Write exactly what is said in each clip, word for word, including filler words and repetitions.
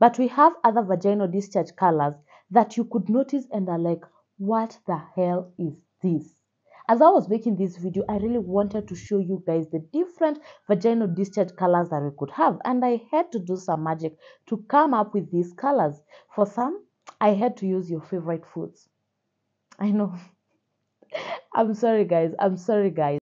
But we have other vaginal discharge colors that you could notice and are like, what the hell is this? As I was making this video, I really wanted to show you guys the different vaginal discharge colors that we could have. And I had to do some magic to come up with these colors. For some, I had to use your favorite foods. I know. I'm sorry, guys. I'm sorry, guys.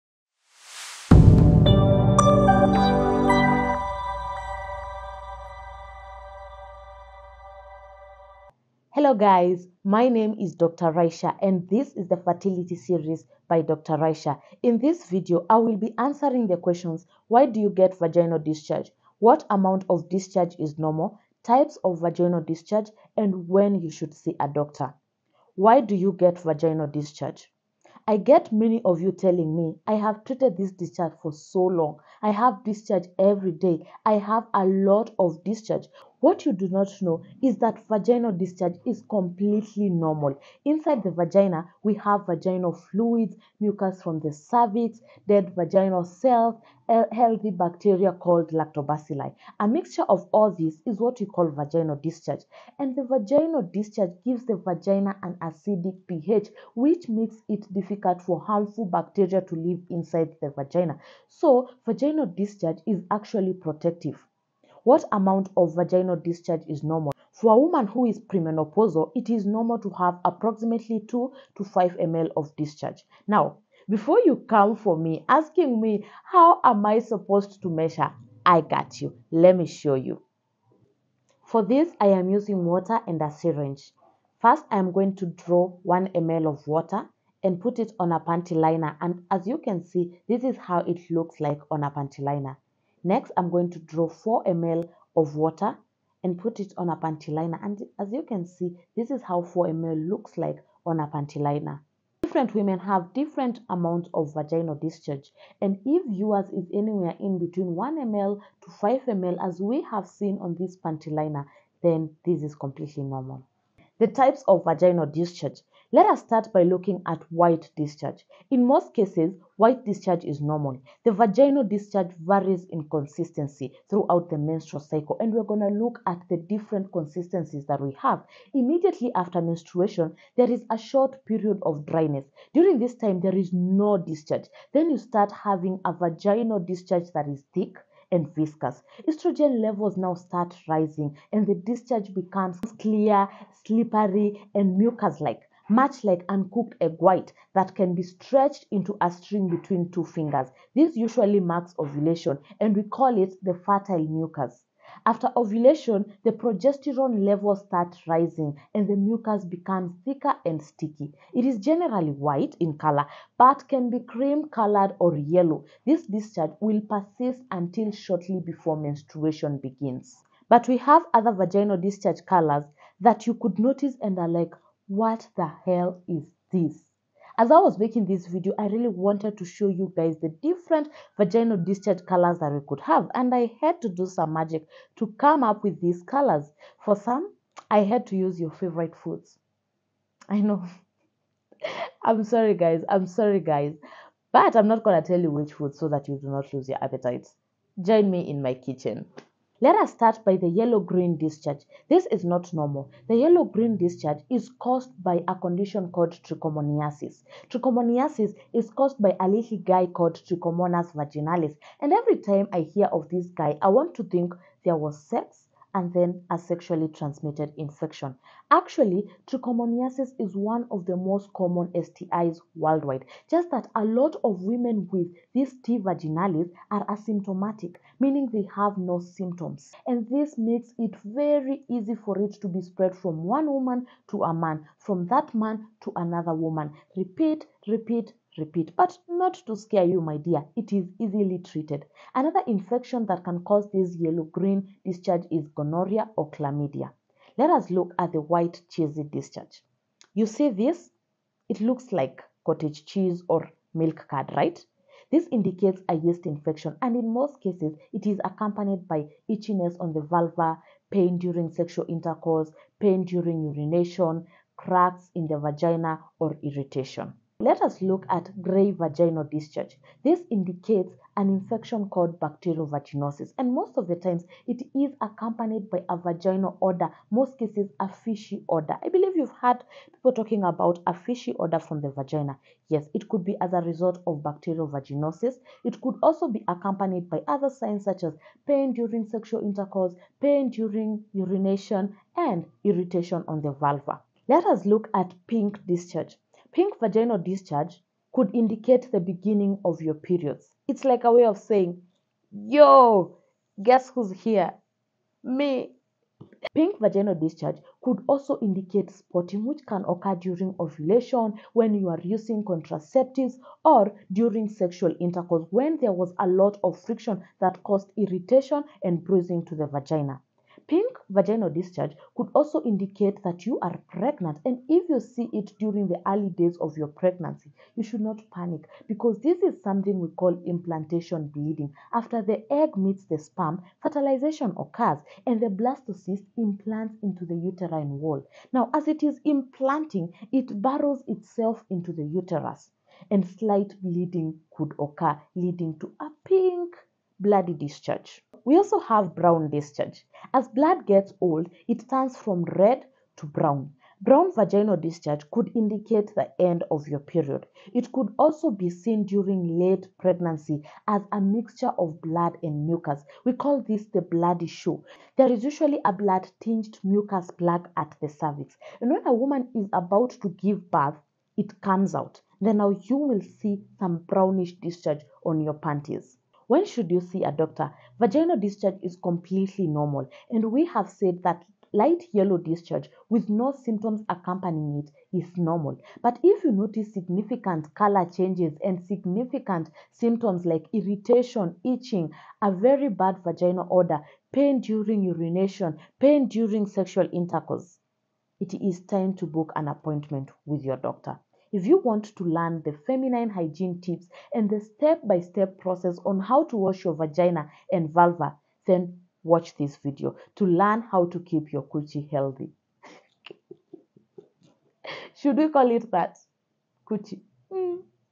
Hello guys, my name is Doctor Raisha and this is the fertility series by Doctor Raisha. In this video, I will be answering the questions, why do you get vaginal discharge? What amount of discharge is normal? Types of vaginal discharge and when you should see a doctor. Why do you get vaginal discharge? I get many of you telling me, I have treated this discharge for so long. I have discharge every day. I have a lot of discharge. What you do not know is that vaginal discharge is completely normal. Inside the vagina, we have vaginal fluids, mucus from the cervix, dead vaginal cells, healthy bacteria called lactobacilli. A mixture of all this is what we call vaginal discharge. And the vaginal discharge gives the vagina an acidic pH, which makes it difficult for harmful bacteria to live inside the vagina. So, vaginal discharge is actually protective. What amount of vaginal discharge is normal? For a woman who is premenopausal, it is normal to have approximately two to five milliliters of discharge. Now, before you come for me asking me, how am I supposed to measure? I got you. Let me show you. For this, I am using water and a syringe. First, I am going to draw one milliliter of water and put it on a panty liner. And as you can see, this is how it looks like on a panty liner. Next, I'm going to draw four milliliters of water and put it on a panty liner. And as you can see, this is how four milliliters looks like on a panty liner. Different women have different amounts of vaginal discharge, and if yours is anywhere in between one milliliter to five milliliters as we have seen on this panty liner, then this is completely normal. The types of vaginal discharge. Let us start by looking at white discharge. In most cases, white discharge is normal. The vaginal discharge varies in consistency throughout the menstrual cycle, and we're going to look at the different consistencies that we have. Immediately after menstruation, there is a short period of dryness. During this time, there is no discharge. Then you start having a vaginal discharge that is thick and viscous. Estrogen levels now start rising, and the discharge becomes clear, slippery, and mucus-like, much like uncooked egg white that can be stretched into a string between two fingers. This usually marks ovulation, and we call it the fertile mucus. After ovulation, the progesterone levels start rising, and the mucus becomes thicker and sticky. It is generally white in color, but can be cream-colored or yellow. This discharge will persist until shortly before menstruation begins. But we have other vaginal discharge colors that you could notice and are like, what the hell is this? As I was making this video, I really wanted to show you guys the different vaginal discharge colors that we could have. And I had to do some magic to come up with these colors. For some, I had to use your favorite foods. I know. I'm sorry, guys. I'm sorry, guys. But I'm not going to tell you which food so that you do not lose your appetites. Join me in my kitchen. Let us start by the yellow-green discharge. This is not normal. The yellow-green discharge is caused by a condition called trichomoniasis. Trichomoniasis is caused by a little guy called Trichomonas vaginalis. And every time I hear of this guy, I want to think there was sex and then a sexually transmitted infection. Actually, trichomoniasis is one of the most common S T Is worldwide. Just that a lot of women with this T. vaginalis are asymptomatic, meaning they have no symptoms. And this makes it very easy for it to be spread from one woman to a man, from that man to another woman. Repeat, repeat, repeat. But not to scare you, my dear, it is easily treated. Another infection that can cause this yellow-green discharge is gonorrhea or chlamydia. Let us look at the white cheesy discharge. You see this? It looks like cottage cheese or milk curd, right? This indicates a yeast infection, and in most cases, it is accompanied by itchiness on the vulva, pain during sexual intercourse, pain during urination, cracks in the vagina, or irritation. Let us look at gray vaginal discharge. This indicates an infection called bacterial vaginosis, and most of the times it is accompanied by a vaginal odor, most cases a fishy odor. I believe you've heard people talking about a fishy odor from the vagina. Yes, it could be as a result of bacterial vaginosis. It could also be accompanied by other signs such as pain during sexual intercourse, pain during urination, and irritation on the vulva. Let us look at pink discharge. Pink vaginal discharge could indicate the beginning of your periods. It's like a way of saying, yo, guess who's here? Me. Pink vaginal discharge could also indicate spotting, which can occur during ovulation, when you are using contraceptives, or during sexual intercourse, when there was a lot of friction that caused irritation and bruising to the vagina. Pink vaginal discharge could also indicate that you are pregnant, and if you see it during the early days of your pregnancy, you should not panic, because this is something we call implantation bleeding. After the egg meets the sperm, fertilization occurs and the blastocyst implants into the uterine wall. Now, as it is implanting, it burrows itself into the uterus, and slight bleeding could occur, leading to a pink bloody discharge. We also have brown discharge. As blood gets old, it turns from red to brown. Brown vaginal discharge could indicate the end of your period. It could also be seen during late pregnancy as a mixture of blood and mucus. We call this the bloody shoe. There is usually a blood-tinged mucus plug at the cervix. And when a woman is about to give birth, it comes out. Then now you will see some brownish discharge on your panties. When should you see a doctor? Vaginal discharge is completely normal, and we have said that light yellow discharge with no symptoms accompanying it is normal. But if you notice significant color changes and significant symptoms like irritation, itching, a very bad vaginal odor, pain during urination, pain during sexual intercourse, it is time to book an appointment with your doctor. If you want to learn the feminine hygiene tips and the step-by-step process on how to wash your vagina and vulva, then watch this video to learn how to keep your coochie healthy. Should we call it that? Coochie. Mm.